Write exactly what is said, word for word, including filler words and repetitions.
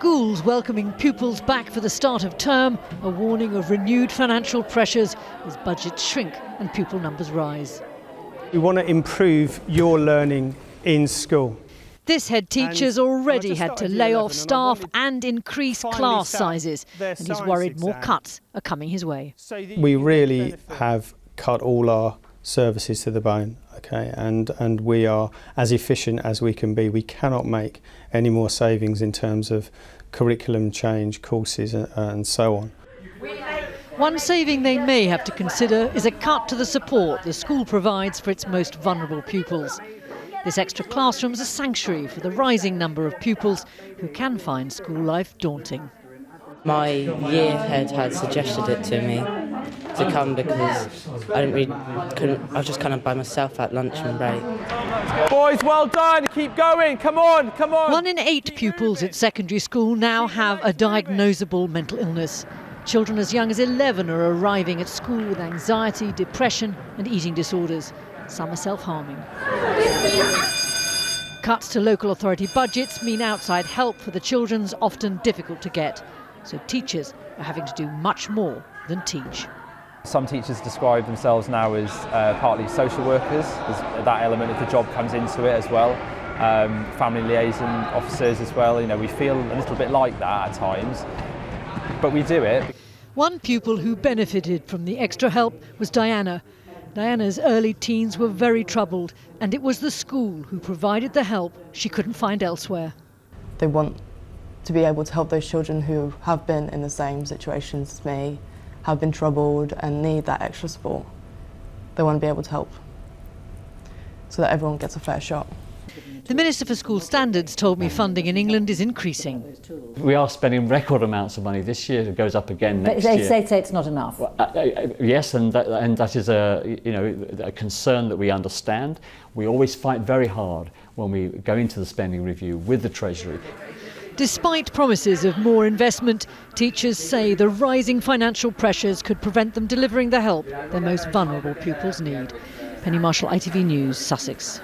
Schools welcoming pupils back for the start of term, a warning of renewed financial pressures as budgets shrink and pupil numbers rise. We want to improve your learning in school. This head teacher's already had to lay off staff and increase class sizes, and he's worried more cuts are coming his way. We really have cut all our services to the bone, okay, and and we are as efficient as we can be. We cannot make any more savings in terms of curriculum change, courses uh, and so on. One saving they may have to consider is a cut to the support the school provides for its most vulnerable pupils. This extra classroom is a sanctuary for the rising number of pupils who can find school life daunting. My year head had suggested it to me to come because I didn't really, couldn't, I was just kind of by myself at lunch and break. Boys, well done, keep going, come on, come on. One in eight pupils at secondary school now have a diagnosable mental illness. Children as young as eleven are arriving at school with anxiety, depression and eating disorders. Some are self-harming. Cuts to local authority budgets mean outside help for the children's often difficult to get. So teachers are having to do much more than teach. Some teachers describe themselves now as uh, partly social workers, as that element of the job comes into it as well. Um, family liaison officers as well, you know, we feel a little bit like that at times. But we do it. One pupil who benefited from the extra help was Diana. Diana's early teens were very troubled, and it was the school who provided the help she couldn't find elsewhere. They want to be able to help those children who have been in the same situations as me, have been troubled and need that extra support. They want to be able to help so that everyone gets a fair shot. The Minister for School Standards told me funding in England is increasing. We are spending record amounts of money this year. It goes up again next year. But they say it's not enough. Well, uh, uh, yes, and that, and that is a, you know, a concern that we understand. We always fight very hard when we go into the spending review with the Treasury. Despite promises of more investment, teachers say the rising financial pressures could prevent them delivering the help their most vulnerable pupils need. Penny Marshall, I T V News, Sussex.